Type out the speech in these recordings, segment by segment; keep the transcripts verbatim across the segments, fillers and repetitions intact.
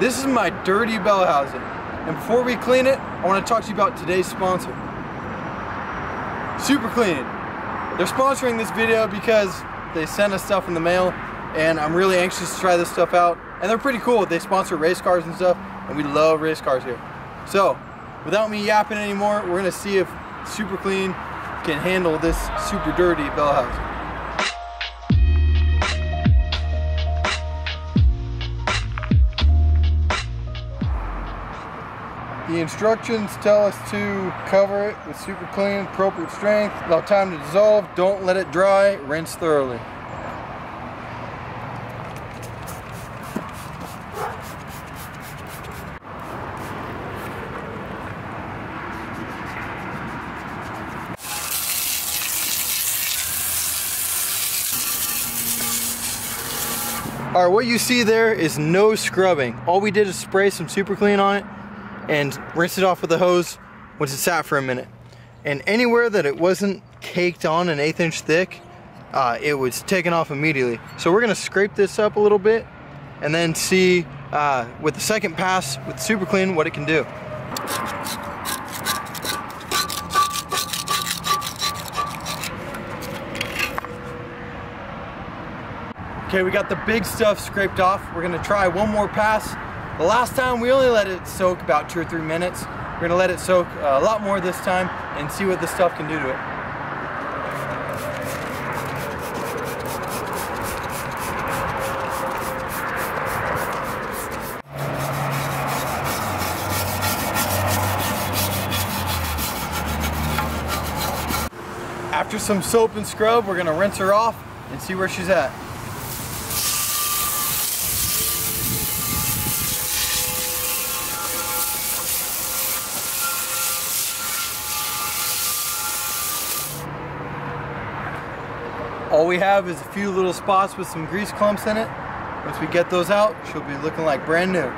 This is my dirty bell housing. And before we clean it, I want to talk to you about today's sponsor, Super Clean. They're sponsoring this video because they sent us stuff in the mail, and I'm really anxious to try this stuff out. And they're pretty cool. They sponsor race cars and stuff, and we love race cars here. So, without me yapping anymore, we're going to see if Super Clean can handle this super dirty bell housing. The instructions tell us to cover it with Super Clean, appropriate strength, allow time to dissolve, don't let it dry, rinse thoroughly. Alright, what you see there is no scrubbing. All we did is spray some Super Clean on it and rinse it off with a hose once it sat for a minute. And anywhere that it wasn't caked on an eighth inch thick, uh, it was taken off immediately. So we're gonna scrape this up a little bit and then see uh, with the second pass with Super Clean what it can do. Okay, we got the big stuff scraped off. We're gonna try one more pass. The last time we only let it soak about two or three minutes. We're gonna let it soak a lot more this time and see what this stuff can do to it. After some soap and scrub, we're gonna rinse her off and see where she's at. All we have is a few little spots with some grease clumps in it. Once we get those out, she'll be looking like brand new.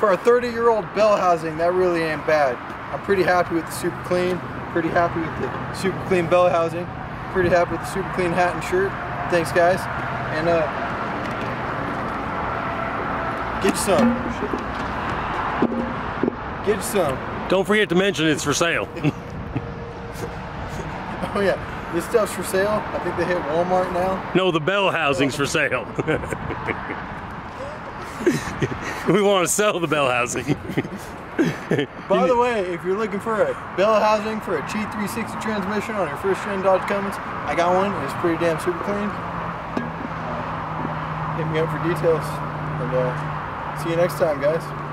For a thirty year old bell housing, that really ain't bad. I'm pretty happy with the Super Clean, pretty happy with the Super Clean bell housing, pretty happy with the Super Clean hat and shirt. Thanks guys, and uh, get you some. Get you some. Don't forget to mention it's for sale. Oh yeah, this stuff's for sale. I think they hit Walmart now. No, the bell housing's for sale. We want to sell the bell housing. By the way, if you're looking for a bell housing for a G three sixty transmission on your first gen Dodge Cummins, I got one. It's pretty damn super clean. Hit me up for details. And uh, see you next time, guys.